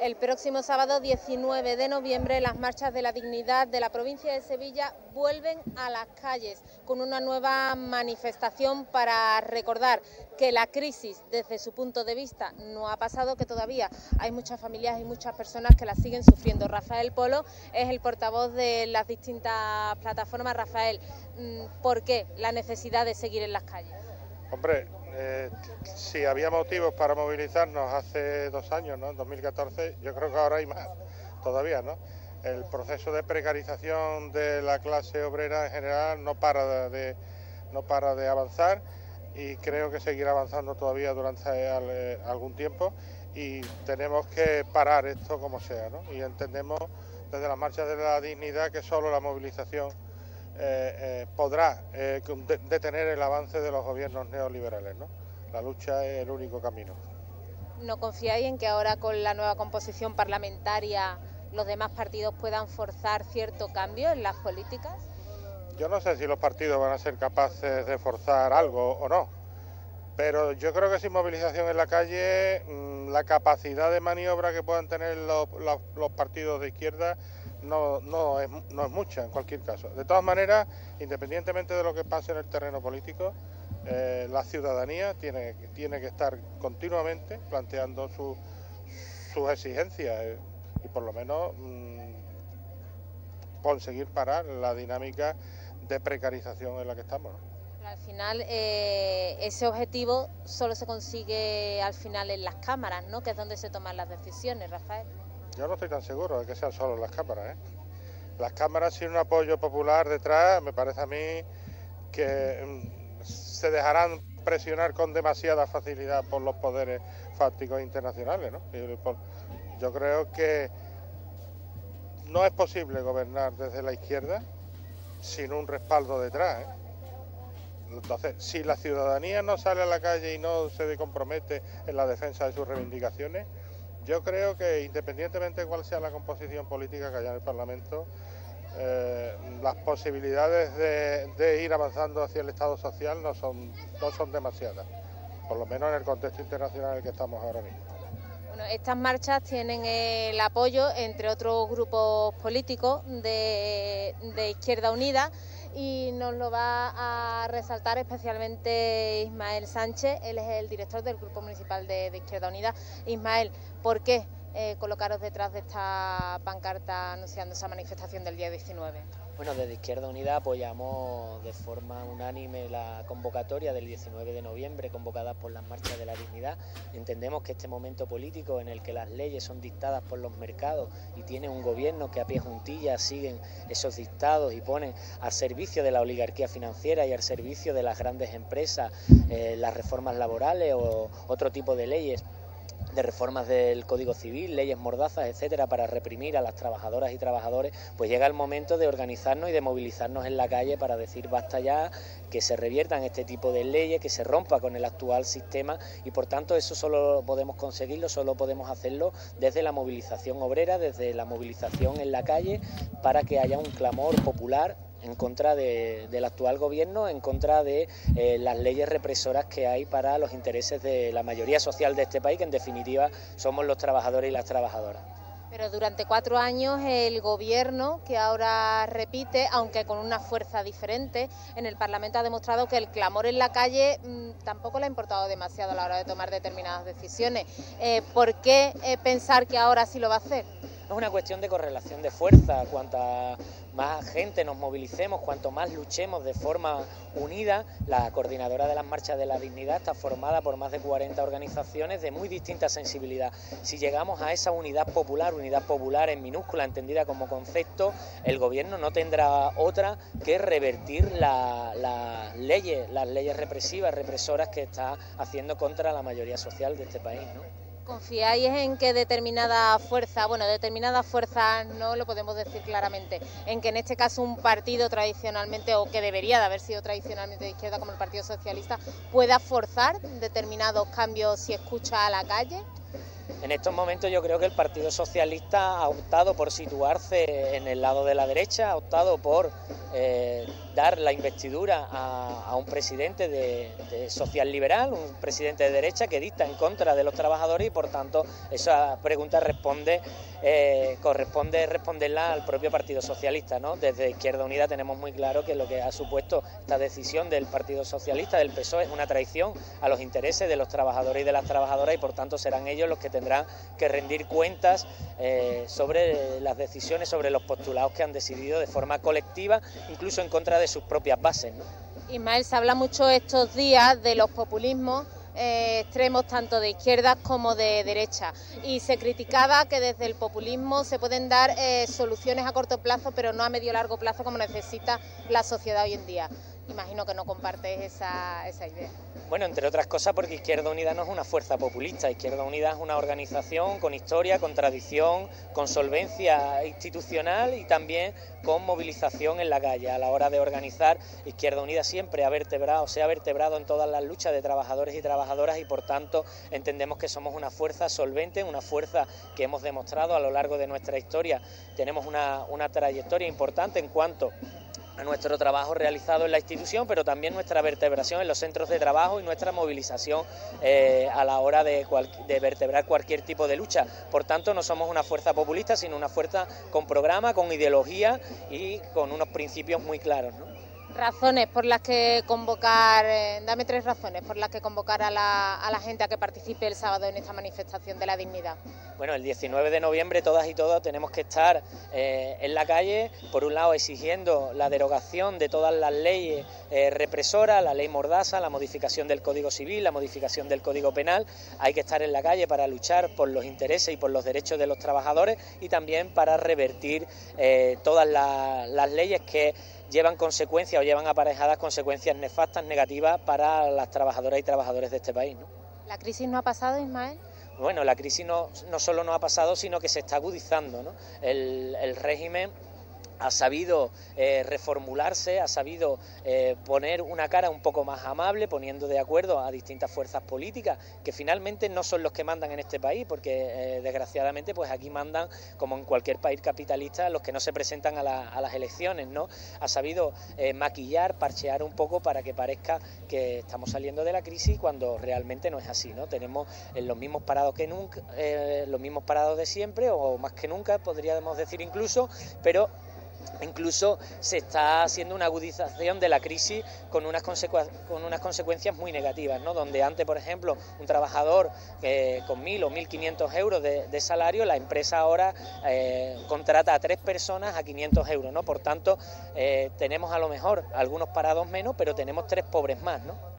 el próximo sábado 19 de noviembre las marchas de la dignidad de la provincia de Sevilla vuelven a las calles con una nueva manifestación para recordar que la crisis desde su punto de vista no ha pasado, que todavía hay muchas familias y muchas personas que la siguen sufriendo. Rafael Polo es el portavoz de las distintas plataformas. Rafael, ¿por qué la necesidad de seguir en las calles? Hombre, si había motivos para movilizarnos hace 2 años, ¿no? En 2014, yo creo que ahora hay más todavía, ¿no? El proceso de precarización de la clase obrera en general no para de avanzar y creo que seguirá avanzando todavía durante algún tiempo y tenemos que parar esto como sea, ¿no? Y entendemos desde las marchas de la dignidad que solo la movilización podrá detener el avance de los gobiernos neoliberales, ¿no? La lucha es el único camino. ¿No confiáis en que ahora con la nueva composición parlamentaria los demás partidos puedan forzar cierto cambio en las políticas? Yo no sé si los partidos van a ser capaces de forzar algo o no, pero yo creo que sin movilización en la calle la capacidad de maniobra que puedan tener los partidos de izquierda no es mucha en cualquier caso. De todas maneras, independientemente de lo que pase en el terreno político, la ciudadanía tiene que estar continuamente planteando sus exigencias y por lo menos conseguir parar la dinámica de precarización en la que estamos, ¿no? Pero al final ese objetivo solo se consigue al final en las cámaras, ¿no? Que es donde se toman las decisiones, Rafael. Yo no estoy tan seguro de que sean solo las cámaras, ¿eh? Las cámaras sin un apoyo popular detrás, me parece a mí que se dejarán presionar con demasiada facilidad por los poderes fácticos internacionales, ¿no? Yo creo que no es posible gobernar desde la izquierda sin un respaldo detrás, ¿eh? Entonces, si la ciudadanía no sale a la calle y no se compromete en la defensa de sus reivindicaciones, yo creo que independientemente de cuál sea la composición política que haya en el Parlamento, las posibilidades de ir avanzando hacia el Estado social no son demasiadas, por lo menos en el contexto internacional en el que estamos ahora mismo. Bueno, estas marchas tienen el apoyo, entre otros grupos políticos, de Izquierda Unida, y nos lo va a resaltar especialmente Ismael Sánchez. Él es el director del Grupo Municipal de Izquierda Unida. Ismael, ¿por qué colocaros detrás de esta pancarta anunciando esa manifestación del día 19? Bueno, desde Izquierda Unida apoyamos de forma unánime la convocatoria del 19 de noviembre convocada por las marchas de la dignidad. Entendemos que este momento político en el que las leyes son dictadas por los mercados y tiene un gobierno que a pie juntillas siguen esos dictados y ponen al servicio de la oligarquía financiera y al servicio de las grandes empresas las reformas laborales o otro tipo de leyes, de reformas del Código Civil, leyes mordazas, etcétera, para reprimir a las trabajadoras y trabajadores, pues llega el momento de organizarnos y de movilizarnos en la calle para decir basta ya, que se reviertan este tipo de leyes, que se rompa con el actual sistema y por tanto eso solo podemos conseguirlo, solo podemos hacerlo desde la movilización obrera, desde la movilización en la calle, para que haya un clamor popular en contra del actual gobierno, en contra de las leyes represoras que hay para los intereses de la mayoría social de este país, que en definitiva somos los trabajadores y las trabajadoras. Pero durante 4 años el gobierno, que ahora repite, aunque con una fuerza diferente, en el Parlamento ha demostrado que el clamor en la calle tampoco le ha importado demasiado a la hora de tomar determinadas decisiones. ¿Por qué pensar que ahora sí lo va a hacer? Es una cuestión de correlación de fuerza. Cuanta más gente nos movilicemos, cuanto más luchemos de forma unida, la Coordinadora de las Marchas de la Dignidad está formada por más de 40 organizaciones de muy distinta sensibilidad. Si llegamos a esa unidad popular en minúscula, entendida como concepto, el gobierno no tendrá otra que revertir las leyes represivas, represoras que está haciendo contra la mayoría social de este país, ¿no? ¿Confiáis en que determinadas fuerzas no lo podemos decir claramente, en que en este caso un partido tradicionalmente, o que debería de haber sido tradicionalmente de izquierda como el Partido Socialista, pueda forzar determinados cambios si escucha a la calle? En estos momentos yo creo que el Partido Socialista ha optado por situarse en el lado de la derecha, ha optado por dar la investidura a un presidente de social liberal, un presidente de derecha que dicta en contra de los trabajadores, y por tanto esa pregunta corresponde responderla al propio Partido Socialista, ¿no? Desde Izquierda Unida tenemos muy claro que lo que ha supuesto esta decisión del Partido Socialista, del PSOE, es una traición a los intereses de los trabajadores y de las trabajadoras, y por tanto serán ellos los que tendrán que rendir cuentas sobre las decisiones, sobre los postulados que han decidido de forma colectiva, incluso en contra de sus propias bases, ¿no? Ismael, se habla mucho estos días de los populismos extremos, tanto de izquierdas como de derecha, y se criticaba que desde el populismo se pueden dar soluciones a corto plazo, pero no a medio largo plazo como necesita la sociedad hoy en día. Imagino que no compartes esa idea. Bueno, entre otras cosas porque Izquierda Unida no es una fuerza populista. Izquierda Unida es una organización con historia, con tradición, con solvencia institucional y también con movilización en la calle. A la hora de organizar, Izquierda Unida siempre se ha vertebrado en todas las luchas de trabajadores y trabajadoras, y por tanto entendemos que somos una fuerza solvente, una fuerza que hemos demostrado a lo largo de nuestra historia. Tenemos una trayectoria importante en cuanto a nuestro trabajo realizado en la institución, pero también nuestra vertebración en los centros de trabajo y nuestra movilización a la hora de vertebrar cualquier tipo de lucha. Por tanto, no somos una fuerza populista, sino una fuerza con programa, con ideología y con unos principios muy claros, ¿no? Razones por las que convocar, dame tres razones por las que convocar a la gente a que participe el sábado en esta manifestación de la dignidad. Bueno, el 19 de noviembre todas y todos tenemos que estar en la calle, por un lado exigiendo la derogación de todas las leyes represoras, la ley Mordaza, la modificación del Código Civil, la modificación del Código Penal. Hay que estar en la calle para luchar por los intereses y por los derechos de los trabajadores, y también para revertir todas las leyes que llevan consecuencias o llevan aparejadas consecuencias nefastas, negativas para las trabajadoras y trabajadores de este país, ¿no? ¿La crisis no ha pasado, Ismael? Bueno, la crisis no solo no ha pasado, sino que se está agudizando, ¿no? El régimen ha sabido reformularse, ha sabido poner una cara un poco más amable, poniendo de acuerdo a distintas fuerzas políticas, que finalmente no son los que mandan en este país, porque desgraciadamente pues aquí mandan, como en cualquier país capitalista, los que no se presentan a las elecciones, ¿no? Ha sabido maquillar, parchear un poco para que parezca que estamos saliendo de la crisis, cuando realmente no es así, ¿no? Tenemos los mismos parados que nunca, los mismos parados de siempre, o más que nunca, podríamos decir incluso, pero incluso se está haciendo una agudización de la crisis con unas consecuencias muy negativas, ¿no? Donde antes, por ejemplo, un trabajador con 1.000 o 1.500 euros de salario, la empresa ahora contrata a 3 personas a 500 euros, ¿no? Por tanto, tenemos a lo mejor algunos parados menos, pero tenemos 3 pobres más, ¿no?